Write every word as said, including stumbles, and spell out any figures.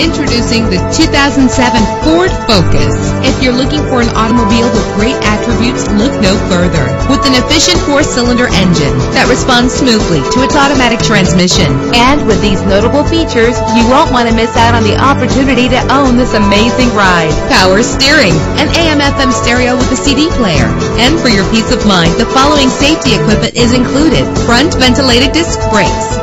Introducing the two thousand seven Ford Focus. If you're looking for an automobile with great attributes, look no further. With an efficient four-cylinder engine that responds smoothly to its automatic transmission. And with these notable features, you won't want to miss out on the opportunity to own this amazing ride. Power steering, an A M F M stereo with a C D player. And for your peace of mind, the following safety equipment is included. Front ventilated disc brakes,